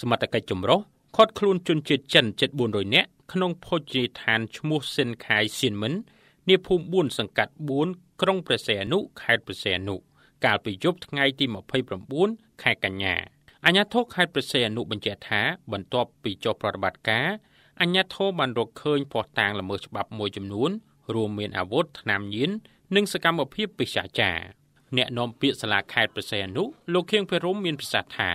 สมัตไกจมรคดคลุนจุนจิตจันจิตบุญโดยเนะขนมโพจิทานชมูเซนขายสินเหมือนเนภูมิบุญสังกัดบุญกรงประเสนุขายประเสนุกาลไปยุบทั้งไงที่มาเผยประบุญขายกัญญาอัญญาโทขายประเสนุบรรเจธาบรรทบปีจอบประบัติกาอัญญาโทบรรรกเคยพอต่างละเมอฉบับมวยจำนวนรวมเมียนอาวุธนามยินนึ่งสกรรมอภิปปิชาจาเนะนมเปียสลาขายประเสนุโลเคียงเพรมเมียนประสาธา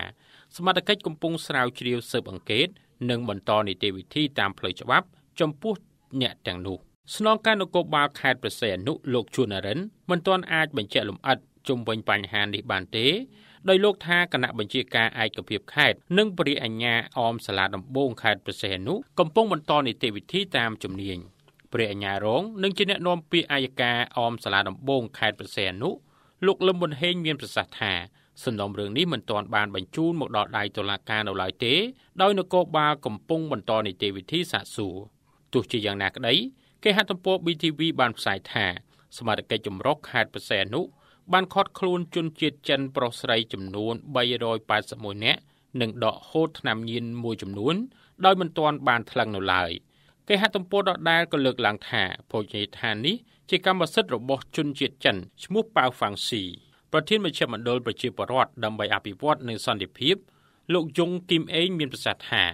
สมาชิกกำปงสาวเฉียวเสิร์ฟอังเกตหนึ่งบรรทอนในเทวิธีตามเพลยฉบับจมพูดเนะแต่งนุสนองการนกบาลขายประเสนุโลกชวนอะไรนั้นบรรทอนอาจบรรเจลมอัดจมวันปัญหาในบานเตโดยโลกท่าคณะบัญชีการไอกระเพียบคาดนึ่งปริอัญญาออมสลาดำบงคาดประเสนุกำปงบรรทอนในเทวิธีตามจำเนียงปริอัญญาร้องนึ่งจิเนะนมปีอายกาออมสลาดำบงคาดประเสนุลูกลมบนเฮงเมียนประสาทาสนมเรื่องนี้มันตอนบานบรรจุหมกดอกลายตุลาการเอาลายเต๋โดยนโกบาลกำปงบรรทอนในเทวิธีสะสูตุจีอย่างหนักได้แก่ฮัตตโปบีทีวีบานสายทาสมาชิกจมรกคาดประเสนุบ้านคอดคลูนจุนจิตจันปรสไรจำนวนใบโดยปาสมุนเนะหนึ่งดอกโคตรนำยินมวยจำนวนโดยมันตอนบานทลังหนุลายเกฮัตมโปดอกได้ก็เลือกหลังถ่าโพจิธานี้จิกรรมสัตว์ระบบจุนจิตจันชมุปเปล่าฝั่งสี่ประเทศมันเชื่อมันโดยประชีพรอดดำใบอภิวัตในสันติพิบโลกยงกิมเองมีประสาทหา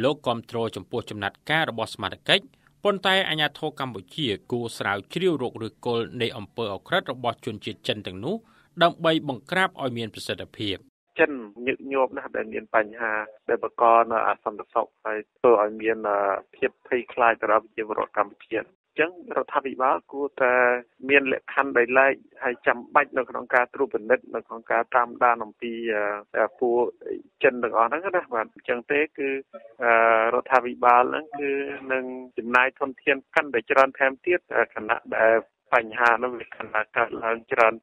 โลกคอมโตรจมปูจำนัดการระบบสมาร์ทเก็ตปนไตอัญญาโทกัมพูชีกูสาวเชี่ยวโรคหรือกลในอำเภออัครระบบชนจิตจันตังนุดำใบบังกราบออยเมียนประสิทธิภาพจันยึกโยบนะครับแต่เมียนปัญหาแต่ประกอบอาสมศักดิ์ไปตัวออยเมียนเพียบไทยคลายแต่เราเกี่ยวกับกัมพูชีจังเราทำอีบ้ากูแต่เมียนเล็กคันใดไล่ให้จำบัดในของการตรูปนิดในของการตามด้านของปีปูจันตังอ่อนนั่นก็ได้เหมือนจังเต้คือรัฐวิบาลนั่นคือหนึ่งจิมนายทนเทียนกันแต่จรันแทมเทียดคณะแบบปัญหาและคณะการจรันเ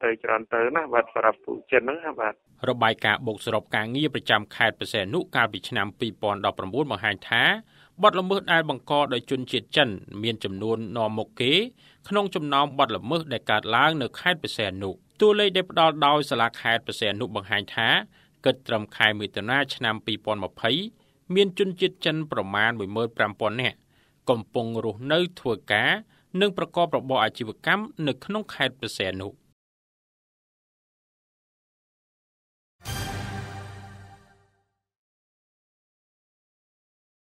ตอนะวัดสระปูเจนนั่นครับวัดระบายการบกสรุปการเงียบประจำขาดเปอร์เซ็นต์นุการปิชนามปีปอนดอกประมุขมหาท้าบัดละเมิดไอ้บังกอโดยจุนจิตจันเมียนจำนวนนอมโมเกขนมจำนำบัดละเมิดได้การล้างเนื้อขายเปอร์เซ็นต์นุตัวเลขเด็บดาวดาวสลากขายเปอร์เซ็นต์นุบังหายท้าเกิดตรำขายมือตนาชนามปีปอนมาไพเมียนจุนจิตจันประมาณ1 หมื่นปรำปอนเนี่ยกำปงรูนเนื้อถั่วกาหนึ่งประกอบประบอบอาชีพกรรมหนึ่งขนมขายเปอร์เซ็นต์นุ